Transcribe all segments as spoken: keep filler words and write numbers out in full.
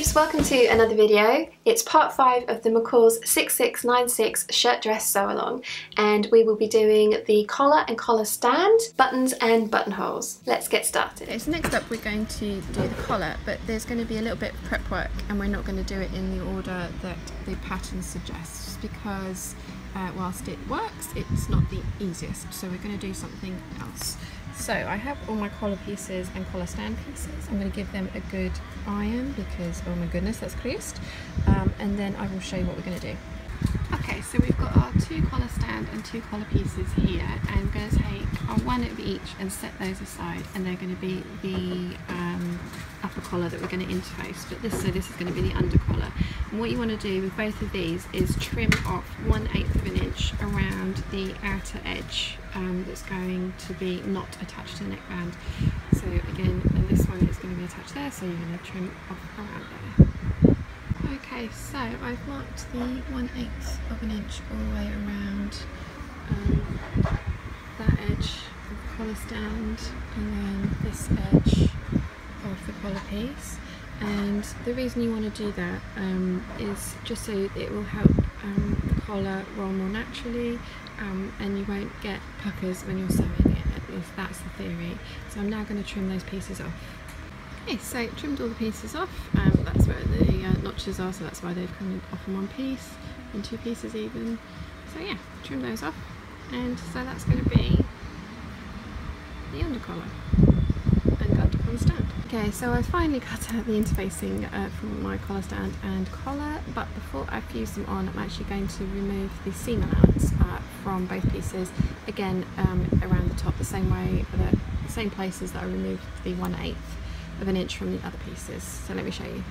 peeps, welcome to another video. It's part five of the McCall's six six nine six shirt dress sew along, and we will be doing the collar and collar stand, buttons and buttonholes. Let's get started. Okay, so next up we're going to do the collar, but there's going to be a little bit of prep work and we're not going to do it in the order that the pattern suggests, just because uh, whilst it works, it's not the easiest, so we're going to do something else. So I have all my collar pieces and collar stand pieces. I'm going to give them a good iron because, oh my goodness, that's creased. Um, and then I will show you what we're going to do. Okay, so we've got our two collar stand and two collar pieces here. And I'm going to take our one of each and set those aside. And they're going to be the um, upper collar that we're going to interface. But this, so this is going to be the under collar. And what you want to do with both of these is trim off one eighth of an inch around the outer edge. Um, that's going to be not attached to the neckband. So again, and this one is going to be attached there, so you're going to trim off around there. Okay, so I've marked the one eighth of an inch all the way around um, that edge of the collar stand, and then this edge of the collar piece. And the reason you want to do that um, is just so it will help um, the collar roll more naturally, um, and you won't get puckers when you're sewing it, at least that's the theory. So I'm now going to trim those pieces off. Okay, so I trimmed all the pieces off, um, that's where the uh, notches are, so that's why they've come off in one piece, in two pieces even. So yeah, trim those off, and so that's going to be the under collar. Stand. Okay, so I finally cut out the interfacing uh, from my collar stand and collar, but before I fuse them on, I'm actually going to remove the seam allowance uh, from both pieces, again um, around the top, the same way, that, the same places that I removed the one eighth of an inch from the other pieces. So let me show you.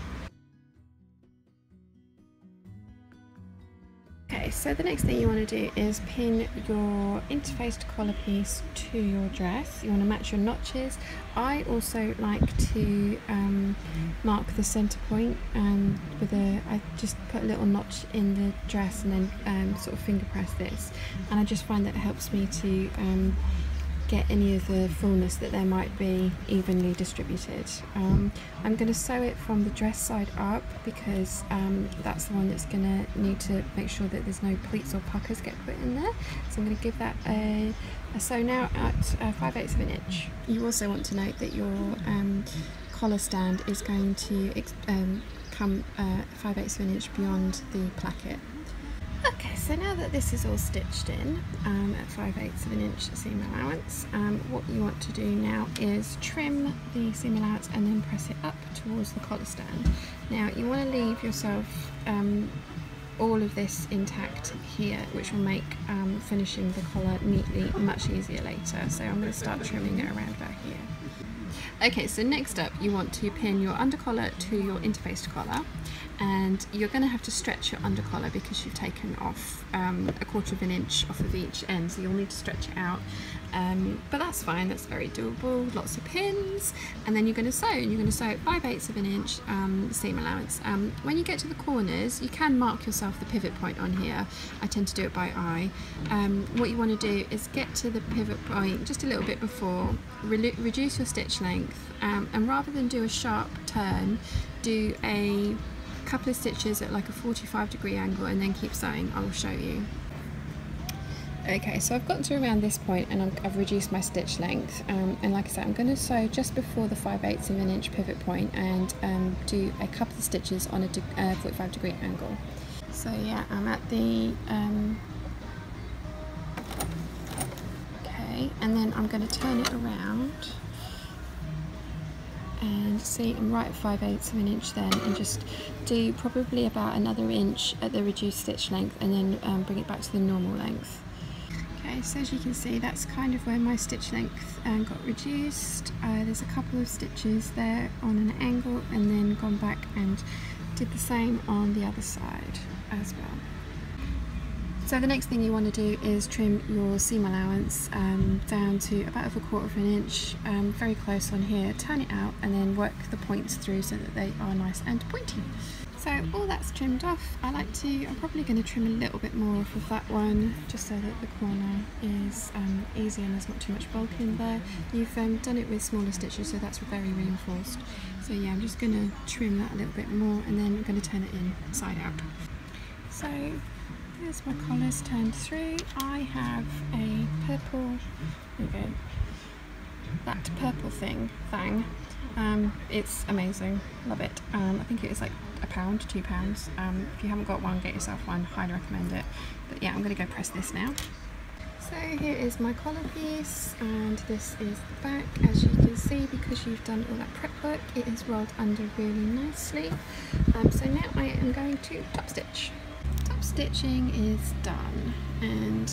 Okay, so the next thing you want to do is pin your interfaced collar piece to your dress. You want to match your notches. I also like to um, mark the centre point um, with a, I just put a little notch in the dress and then um, sort of finger press this, and I just find that it helps me to um, get any of the fullness that there might be evenly distributed. Um, I'm going to sew it from the dress side up because um, that's the one that's going to need to make sure that there's no pleats or puckers get put in there. So I'm going to give that a, a sew now at uh, five eighths of an inch. You also want to note that your um, collar stand is going to ex um, come uh, five eighths of an inch beyond the placket. Okay, so now that this is all stitched in um, at five eighths of an inch seam allowance, um, what you want to do now is trim the seam allowance and then press it up towards the collar stand. Now you want to leave yourself um, all of this intact here, which will make um, finishing the collar neatly much easier later. So I'm going to start trimming it around about here. Okay, so next up you want to pin your under collar to your interfaced collar, and you're going to have to stretch your under collar because you've taken off um, a quarter of an inch off of each end, so you'll need to stretch it out, um, but that's fine, that's very doable, lots of pins. And then you're going to sew, and you're going to sew at five eighths of an inch um, seam allowance. Um, when you get to the corners you can mark yourself the pivot point on here. I tend to do it by eye. Um, what you want to do is get to the pivot point just a little bit before, re reduce your stitch length. Um, and rather than do a sharp turn, do a couple of stitches at like a forty-five degree angle and then keep sewing. I will show you. Okay, so I've gotten to around this point and I'm, I've reduced my stitch length, um, and like I said, I'm going to sew just before the five eighths of an inch pivot point and um, do a couple of stitches on a de uh, forty-five degree angle. So yeah, I'm at the um, okay, and then I'm going to turn it around. And see, I'm right at five eighths of an inch then, and just do probably about another inch at the reduced stitch length and then um, bring it back to the normal length. Okay, so as you can see, that's kind of where my stitch length um, got reduced. Uh, there's a couple of stitches there on an angle, and then gone back and did the same on the other side as well. So the next thing you want to do is trim your seam allowance um, down to about a quarter of an inch, um, very close on here, turn it out and then work the points through so that they are nice and pointy. So all that's trimmed off. I like to, I'm probably going to trim a little bit more off of that one just so that the corner is um, easy and there's not too much bulk in there. You've um, done it with smaller stitches, so that's very reinforced. So yeah, I'm just going to trim that a little bit more and then I'm going to turn it in side out. So there's my collars turned through. I have a purple, there we go, that purple thing, thang. Um, it's amazing, love it. Um, I think it is like a pound, two pounds. Um, if you haven't got one, get yourself one, highly recommend it. But yeah, I'm going to go press this now. So here is my collar piece, and this is the back. As you can see, because you've done all that prep work, it is rolled under really nicely. Um, so now I am going to top stitch. Top stitching is done, and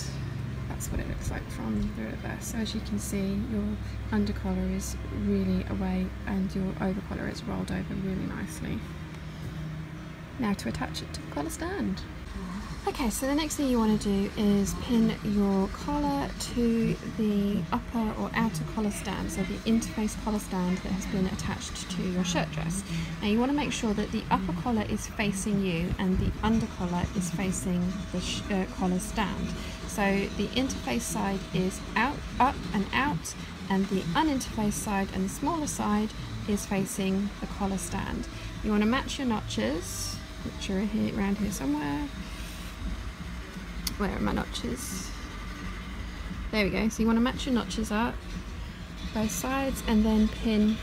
that's what it looks like from the reverse. So as you can see, your under collar is really away and your over collar is rolled over really nicely. Now to attach it to the collar stand. Okay, so the next thing you want to do is pin your collar to the upper or outer collar stand, so the interface collar stand that has been attached to your shirt dress. Now you want to make sure that the upper collar is facing you and the under collar is facing the sh uh, collar stand. So the interface side is out, up and out, and the uninterfaced side and the smaller side is facing the collar stand. You want to match your notches, which are here, around here somewhere. Where are my notches? There we go. So you want to match your notches up, both sides, and then pin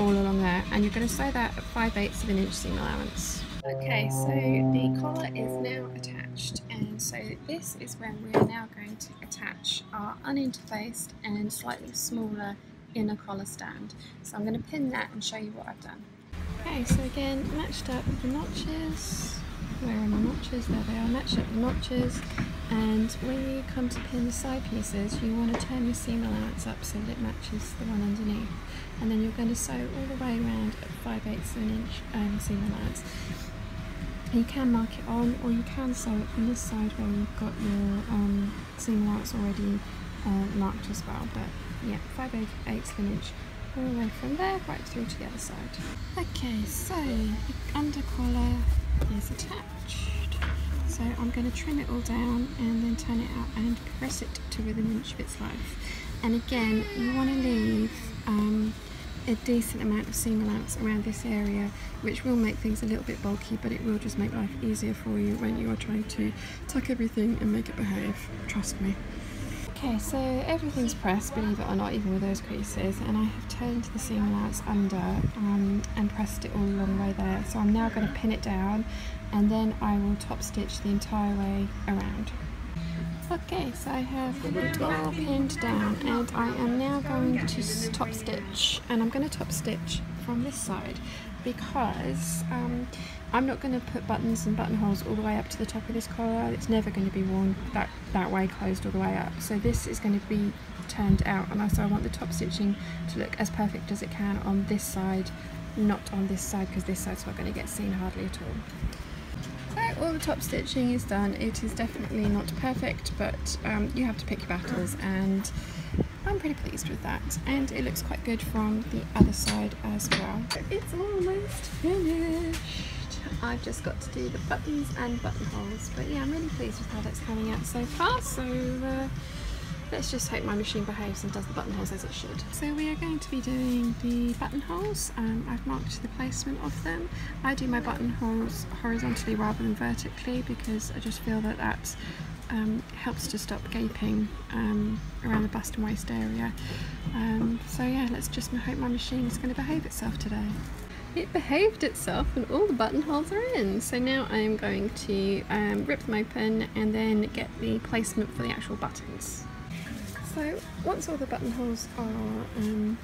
all along there. And you're going to sew that at five eighths of an inch seam allowance. Okay, so the collar is now attached, and so this is where we are now going to attach our uninterfaced and slightly smaller inner collar stand. So I'm going to pin that and show you what I've done. Okay, so again, matched up the notches. Where are my notches? There they are, matched up the notches. And when you come to pin the side pieces, you want to turn your seam allowance up so that it matches the one underneath. And then you're going to sew all the way around at five eighths of an inch um, seam allowance. You can mark it on, or you can sew it from this side where you've got your um, seam allowance already uh, marked as well. But yeah, five eighths of an inch all the way from there right through to the other side. Okay, so the under collar is attached. So I'm going to trim it all down and then turn it out and press it to within an inch of its life. And again, you want to leave um, a decent amount of seam allowance around this area, which will make things a little bit bulky, but it will just make life easier for you when you are trying to tuck everything and make it behave, trust me. Okay, so everything's pressed, believe it or not, even with those creases, and I have turned the seam allowance under um, and pressed it all along the way there. So I'm now going to pin it down, and then I will top stitch the entire way around. Okay, so I have it all pinned down, and I am now going to top stitch, and I'm going to top stitch from this side because um, I'm not going to put buttons and buttonholes all the way up to the top of this collar. It's never going to be worn that, that way, closed all the way up. So this is going to be turned out, and also I want the top stitching to look as perfect as it can on this side, not on this side, because this side's not going to get seen hardly at all. All the top stitching is done. It is definitely not perfect, but um, you have to pick your battles, and I'm pretty pleased with that, and it looks quite good from the other side as well. It's almost finished. I've just got to do the buttons and buttonholes, but yeah, I'm really pleased with how that's coming out so far. So uh, let's just hope my machine behaves and does the buttonholes as it should. So we are going to be doing the buttonholes. Um, I've marked the placement of them. I do my buttonholes horizontally rather than vertically because I just feel that that um, helps to stop gaping um, around the bust and waist area. Um, so yeah, let's just hope my machine is going to behave itself today. It behaved itself and all the buttonholes are in. So now I am going to um, rip them open and then get the placement for the actual buttons. So once all the buttonholes are um,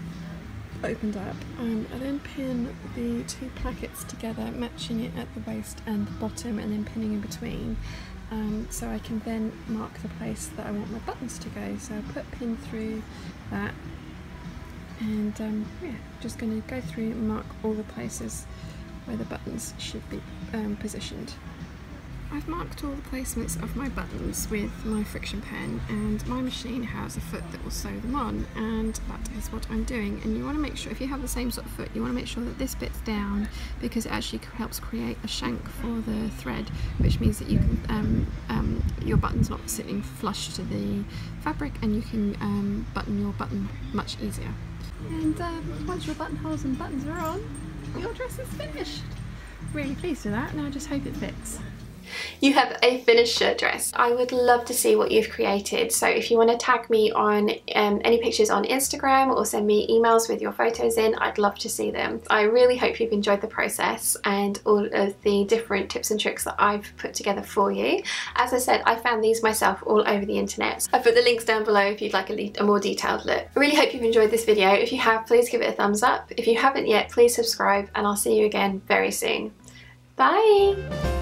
opened up, um, I then pin the two plackets together, matching it at the waist and the bottom, and then pinning in between, um, so I can then mark the place that I want my buttons to go. So I put a pin through that, and um, yeah, just going to go through and mark all the places where the buttons should be um, positioned. I've marked all the placements of my buttons with my friction pen, and my machine has a foot that will sew them on, and that is what I'm doing. And you want to make sure, if you have the same sort of foot, you want to make sure that this bit's down, because it actually helps create a shank for the thread, which means that you can, um, um, your button's not sitting flush to the fabric, and you can um, button your button much easier. And um, once your buttonholes and buttons are on, your dress is finished. Really pleased with that, and I just hope it fits. You have a finished shirt dress. I would love to see what you've created, so if you want to tag me on um, any pictures on Instagram or send me emails with your photos in, I'd love to see them. I really hope you've enjoyed the process and all of the different tips and tricks that I've put together for you. As I said, I found these myself all over the internet. I put the links down below if you'd like a, a more detailed look. I really hope you've enjoyed this video. If you have, please give it a thumbs up. If you haven't yet, please subscribe, and I'll see you again very soon. Bye!